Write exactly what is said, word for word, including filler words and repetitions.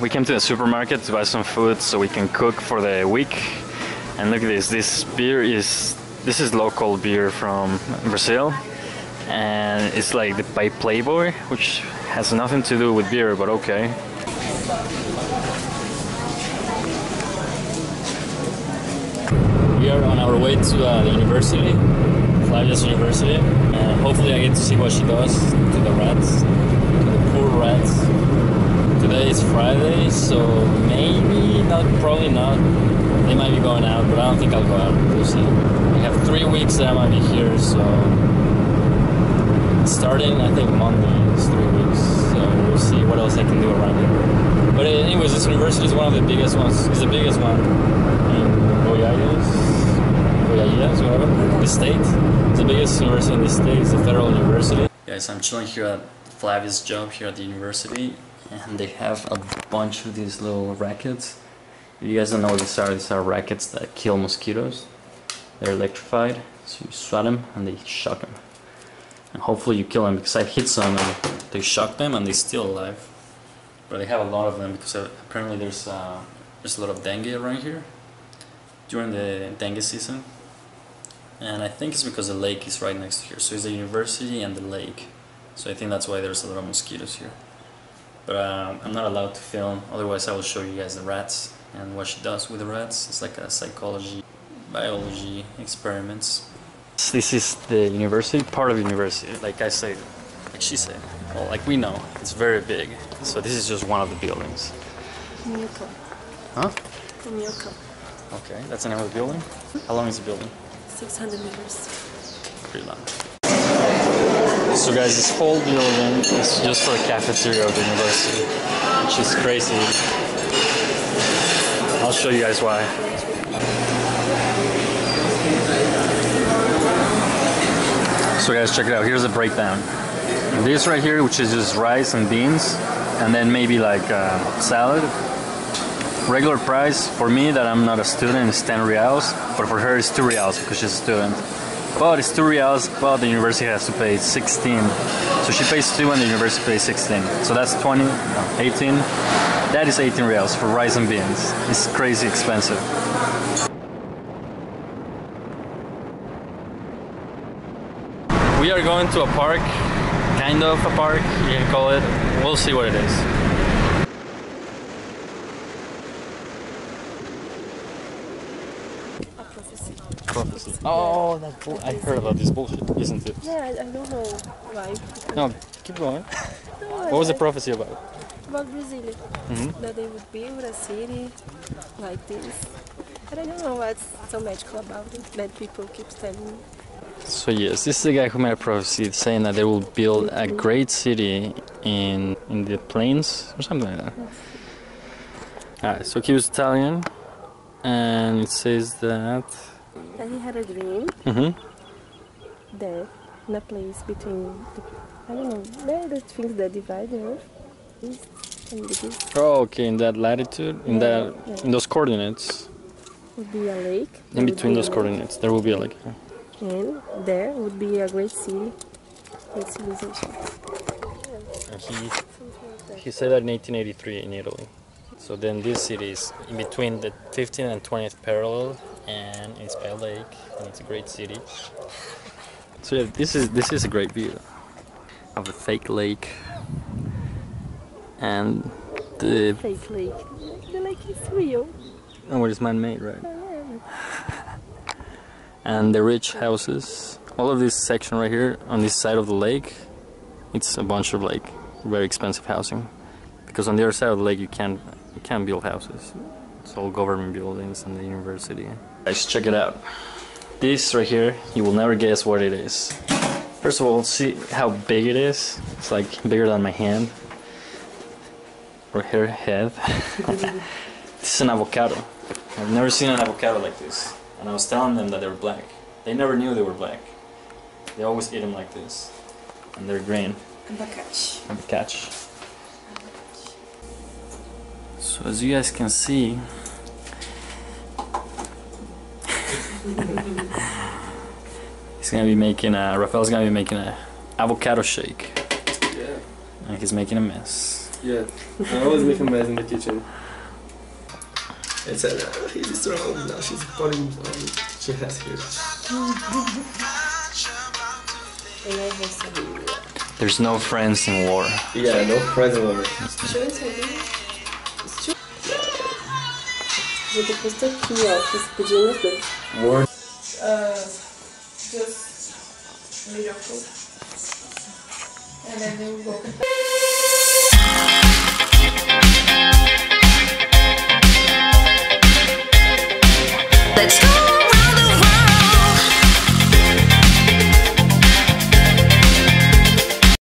we came to the supermarket to buy some food so we can cook for the week. And look at this, this beer is, this is local beer from Brazil. And it's like by Playboy, which has nothing to do with beer, but okay. We are on our way to uh, the university, Flavia's university, and hopefully I get to see what she does to the rats, to the poor rats. Today is Friday, so maybe not, probably not. They might be going out, but I don't think I'll go out. We'll see. We have three weeks that I might be here, so starting I think Monday is three weeks. So we'll see what else I can do around here. But anyways, this university is one of the biggest ones. It's the biggest one. Goiás, whatever, the state. It's the biggest university in the state, it's the federal university. Guys, I'm chilling here at Flavia's job here at the university, and they have a bunch of these little rackets. If you guys don't know what these are, these are rackets that kill mosquitoes. They're electrified, so you swat them and they shock them. And hopefully you kill them, because I hit some and they shock them and they're still alive. But they have a lot of them, because apparently there's, uh, there's a lot of dengue around here during the dengue season, and I think it's because the lake is right next to here, so it's the university and the lake, so I think that's why there's a lot of mosquitoes here. But um, I'm not allowed to film, otherwise I will show you guys the rats and what she does with the rats. It's like a psychology, biology experiments. This is the university, part of university, like I said, like she said, well, like we know, it's very big, so this is just one of the buildings. Commuco. Huh? Commuco. Okay, that's the name of the building. How long is the building? six hundred meters. Pretty long. So guys, this whole building is just for the cafeteria of the university, which is crazy. I'll show you guys why. So guys, check it out. Here's a breakdown. This right here, which is just rice and beans, and then maybe like uh, salad. Regular price for me, that I'm not a student, is ten reals, but for her it's two reals because she's a student. But it's two reals, but the university has to pay sixteen. So she pays two and the university pays sixteen. So that's twenty, no, eighteen. That is eighteen reals for rice and beans. It's crazy expensive. We are going to a park, kind of a park, you can call it. We'll see what it is. Prophecy. Oh, that bull, I heard about this bullshit, isn't it? Yeah, I, I don't know why. No, keep going. No, what I, was the prophecy about? About Brazil. Mm-hmm. That they would build a city like this. But I don't know what's so magical about it that people keep telling me. So yes, this is the guy who made a prophecy saying that they will build a great city in, in the plains or something like that. Yes. Alright, so he was Italian and it says that... And he had a dream mm-hmm. that in a place between, the, I don't know, there are the things that divide the earth, east and the east. Oh, okay, in that latitude, in, yeah, that, yeah. in those coordinates. Would be a lake. In between be those coordinates, there will be a lake. Yeah. And there would be a great city, great civilization. Yeah. And he, like he said that in eighteen eighty-three in Italy. So then this city is in between the fifteenth and twentieth parallel. And it's by a lake, and it's a great city. So yeah, this is this is a great view of a fake lake, and the fake lake. The lake is real. Oh, it is man-made, right? Oh, yeah. And the rich houses. All of this section right here on this side of the lake, it's a bunch of like very expensive housing, because on the other side of the lake you can't you can't build houses. It's all government buildings and the university. Guys, check it out. This right here, you will never guess what it is. First of all, see how big it is. It's like bigger than my hand. Or her head. This is an avocado. I've never seen an avocado like this. And I was telling them that they were black. They never knew they were black. They always eat them like this. And they're green. Abacate. Abacate. So as you guys can see, he's gonna be making a, Rafael's gonna be making a avocado shake. Yeah. And he's making a mess. Yeah, I always make a mess in the kitchen. I said, oh, he's strong, now she's pulling, she has here. There's no friends in war. Yeah, no friends in war. Eu tô posto aqui, ó, que você podia nos dois. More. Uh, just leave your food. And then we'll go.